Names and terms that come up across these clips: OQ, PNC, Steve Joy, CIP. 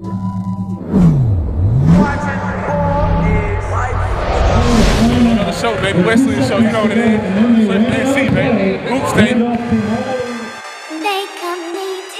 Another show, baby. Wesley's show, you know what it is. PNC, baby. Hoops Day. They come meeting.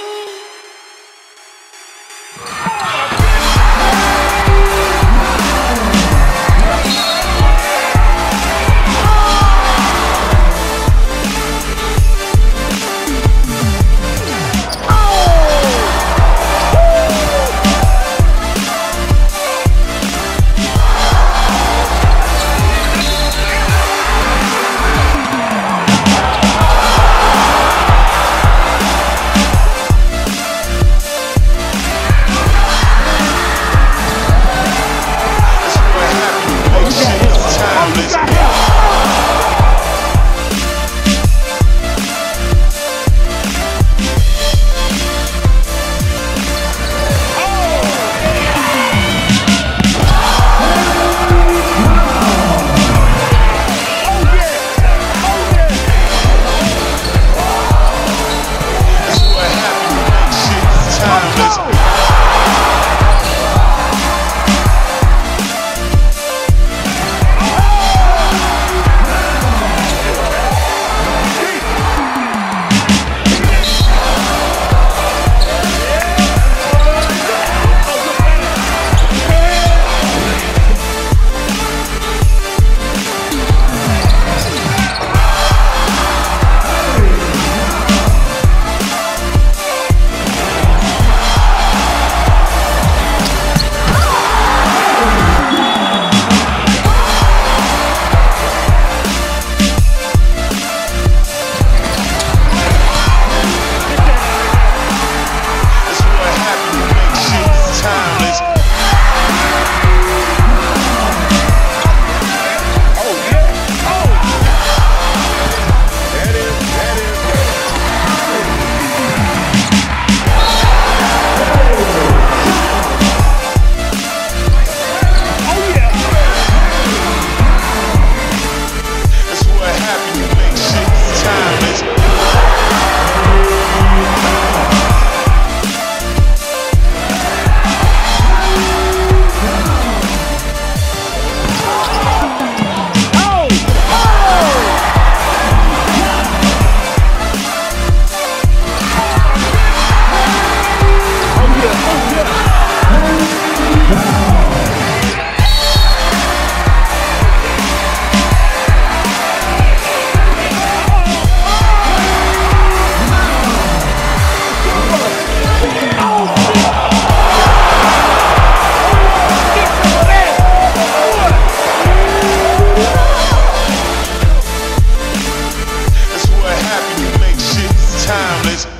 Timeless.